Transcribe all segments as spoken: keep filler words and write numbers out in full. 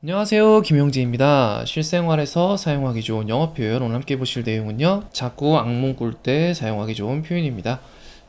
안녕하세요, 김용재입니다. 실생활에서 사용하기 좋은 영어 표현, 오늘 함께 보실 내용은요, 자꾸 악몽 꿀 때 사용하기 좋은 표현입니다.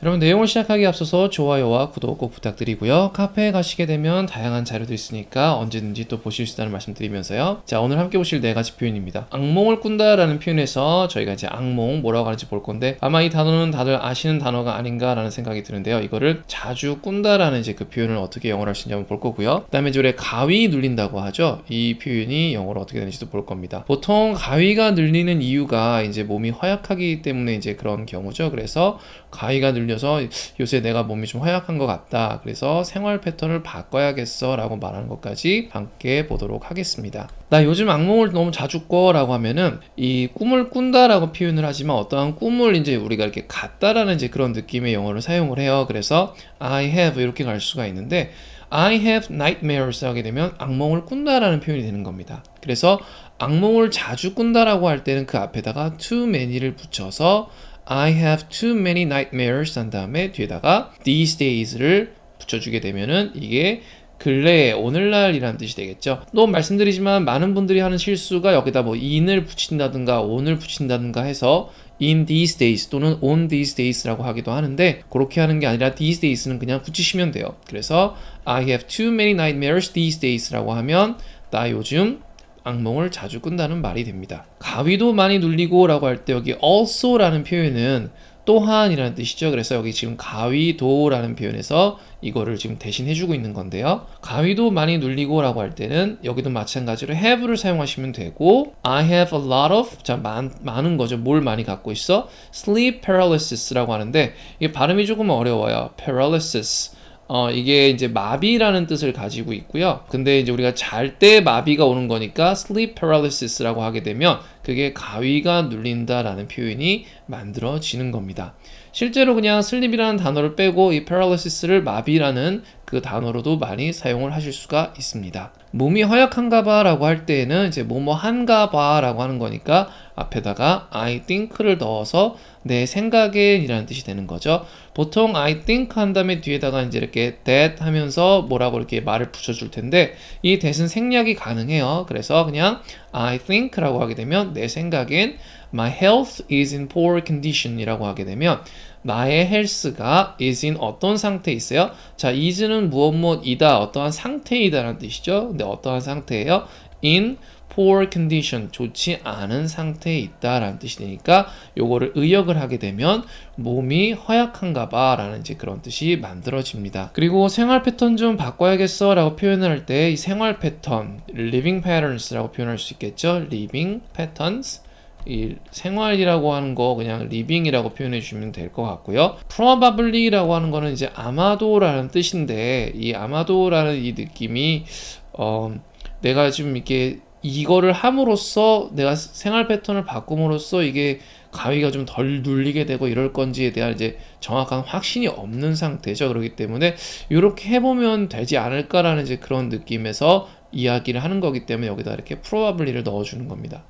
여러분, 내용을 시작하기에 앞서서 좋아요와 구독 꼭 부탁드리고요, 카페에 가시게 되면 다양한 자료도 있으니까 언제든지 또 보실 수 있다는 말씀드리면서요, 자, 오늘 함께 보실 네 가지 표현입니다. 악몽을 꾼다 라는 표현에서 저희가 이제 악몽 뭐라고 하는지 볼 건데, 아마 이 단어는 다들 아시는 단어가 아닌가 라는 생각이 드는데요, 이거를 자주 꾼다 라는 이제 그 표현을 어떻게 영어로 하시는지 한번 볼 거고요, 그 다음에 저래 가위 눌린다고 하죠. 이 표현이 영어로 어떻게 되는지도 볼 겁니다. 보통 가위가 눌리는 이유가 이제 몸이 허약하기 때문에 이제 그런 경우죠. 그래서 가위가 눌리는 그래서 요새 내가 몸이 좀 허약한 것 같다, 그래서 생활 패턴을 바꿔야겠어 라고 말하는 것까지 함께 보도록 하겠습니다. 나 요즘 악몽을 너무 자주 꿔 라고 하면은, 이 꿈을 꾼다 라고 표현을 하지만 어떠한 꿈을 이제 우리가 이렇게 갔다 라는 이제 그런 느낌의 영어를 사용을 해요. 그래서 I have 이렇게 갈 수가 있는데, I have nightmares 하게 되면 악몽을 꾼다 라는 표현이 되는 겁니다. 그래서 악몽을 자주 꾼다 라고 할 때는 그 앞에다가 too many를 붙여서 I have too many nightmares 한 다음에 뒤에다가 these days를 붙여주게 되면은 이게 근래, 오늘날이라는 뜻이 되겠죠. 또 말씀드리지만 많은 분들이 하는 실수가 여기다 뭐 in을 붙인다든가 on을 붙인다든가 해서 in these days 또는 on these days라고 하기도 하는데, 그렇게 하는 게 아니라 these days는 그냥 붙이시면 돼요. 그래서 I have too many nightmares these days라고 하면 나 요즘 악몽을 자주 꾼다는 말이 됩니다. 가위도 많이 눌리고 라고 할 때 여기 also 라는 표현은 또한 이라는 뜻이죠. 그래서 여기 지금 가위도 라는 표현에서 이거를 지금 대신 해주고 있는 건데요, 가위도 많이 눌리고 라고 할 때는 여기도 마찬가지로 have를 사용하시면 되고, I have a lot of, 자, 많, 많은 거죠. 뭘 많이 갖고 있어? sleep paralysis 라고 하는데, 이게 발음이 조금 어려워요. paralysis, 어, 이게 이제 마비라는 뜻을 가지고 있고요. 근데 이제 우리가 잘 때 마비가 오는 거니까 sleep paralysis라고 하게 되면 그게 가위가 눌린다라는 표현이 만들어지는 겁니다. 실제로 그냥 sleep이라는 단어를 빼고 이 paralysis를 마비라는 그 단어로도 많이 사용을 하실 수가 있습니다. 몸이 허약한가 봐 라고 할 때에는 이제 뭐뭐 한가 봐 라고 하는 거니까 앞에다가 I think를 넣어서 내 생각엔 이라는 뜻이 되는 거죠. 보통 I think 한 다음에 뒤에다가 이제 이렇게 that 하면서 뭐라고 이렇게 말을 붙여줄 텐데, 이 that은 생략이 가능해요. 그래서 그냥 I think 라고 하게 되면 내 생각엔 My health is in poor condition 이라고 하게 되면 나의 헬스가 is in 어떤 상태에 있어요? 자, is는 무엇 무엇이다, 어떠한 상태이다 라는 뜻이죠. 근데 어떠한 상태예요? in poor condition, 좋지 않은 상태에 있다 라는 뜻이 되니까 요거를 의역을 하게 되면 몸이 허약한가 봐 라는 이제 그런 뜻이 만들어집니다. 그리고 생활 패턴 좀 바꿔야겠어 라고 표현을 할 때 이 생활 패턴, living patterns 라고 표현할 수 있겠죠. living patterns, 이 생활이라고 하는 거 그냥 living이라고 표현해 주시면 될 것 같고요. probably 라고 하는 거는 이제 아마도 라는 뜻인데, 이 아마도 라는 이 느낌이 어, 내가 지금 이렇게 이거를 함으로써, 내가 생활 패턴을 바꿈으로써 이게 가위가 좀 덜 눌리게 되고 이럴 건지에 대한 이제 정확한 확신이 없는 상태죠. 그렇기 때문에 이렇게 해보면 되지 않을까라는 이제 그런 느낌에서 이야기를 하는 거기 때문에 여기다 이렇게 probably를 넣어주는 겁니다.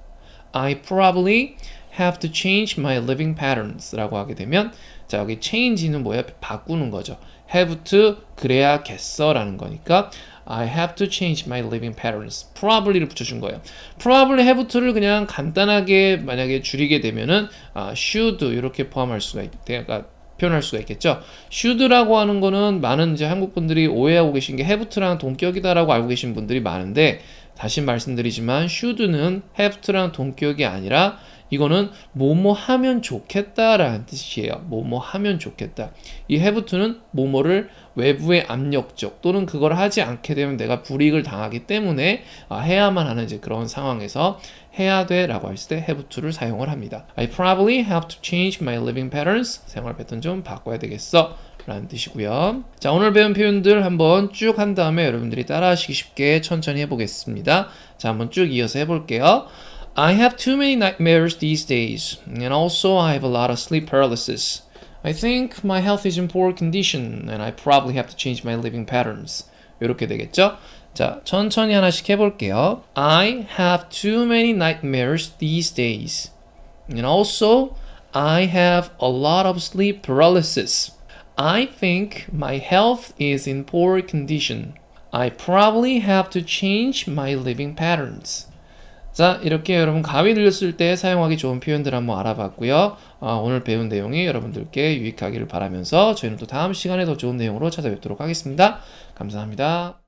I probably have to change my living patterns 라고 하게 되면, 자, 여기 change는 뭐야? 바꾸는 거죠. have to, 그래야겠어 라는 거니까 I have to change my living patterns, probably를 붙여준 거예요. probably have to를 그냥 간단하게 만약에 줄이게 되면은 아, should 이렇게 포함할 수가 있, 그러니까 표현할 수가 있겠죠. should라고 하는 거는 많은 이제 한국 분들이 오해하고 계신 게 have to랑 동격이다라고 알고 계신 분들이 많은데, 다시 말씀드리지만 should는 have to랑 동격이 아니라 이거는 뭐뭐 하면 좋겠다 라는 뜻이에요. 뭐뭐 하면 좋겠다. 이 have to는 뭐뭐를 외부의 압력적 또는 그걸 하지 않게 되면 내가 불이익을 당하기 때문에 해야만 하는 이제 그런 상황에서 해야 돼 라고 했을 때 have to를 사용을 합니다. I probably have to change my living patterns, 생활 패턴 좀 바꿔야 되겠어 라는 뜻이고요. 자, 오늘 배운 표현들 한번 쭉 한 다음에 여러분들이 따라 하시기 쉽게 천천히 해보겠습니다. 자, 한번 쭉 이어서 해볼게요. I have too many nightmares these days, and also I have a lot of sleep paralysis. I think my health is in poor condition, and I probably have to change my living patterns. 이렇게 되겠죠? 자, 천천히 하나씩 해볼게요. I have too many nightmares these days, and also I have a lot of sleep paralysis. I think my health is in poor condition. I probably have to change my living patterns. 자, 이렇게 여러분 감이 들렸을 때 사용하기 좋은 표현들 한번 알아봤고요. 아, 오늘 배운 내용이 여러분들께 유익하기를 바라면서 저희는 또 다음 시간에 더 좋은 내용으로 찾아뵙도록 하겠습니다. 감사합니다.